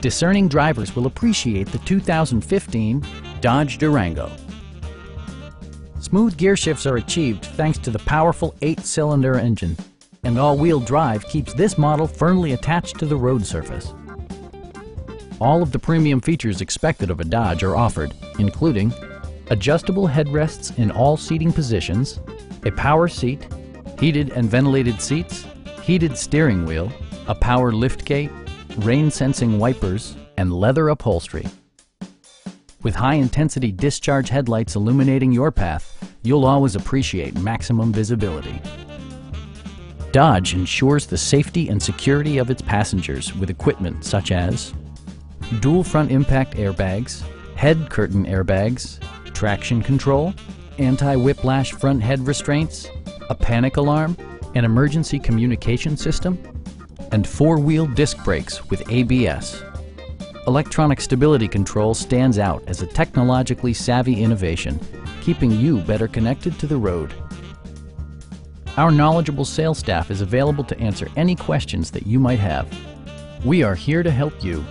Discerning drivers will appreciate the 2015 Dodge Durango. Smooth gear shifts are achieved thanks to the powerful 8-cylinder engine, and all-wheel drive keeps this model firmly attached to the road surface. All of the premium features expected of a Dodge are offered, including adjustable headrests in all seating positions, a power seat, heated and ventilated seats, heated steering wheel, a power liftgate, rain-sensing wipers, and leather upholstery. With high-intensity discharge headlights illuminating your path, you'll always appreciate maximum visibility. Dodge ensures the safety and security of its passengers with equipment such as dual front impact airbags, head curtain airbags, traction control, anti-whiplash front head restraints, a panic alarm, an emergency communication system, and four-wheel disc brakes with ABS. Electronic stability control stands out as a technologically savvy innovation, keeping you better connected to the road. Our knowledgeable sales staff is available to answer any questions that you might have. We are here to help you.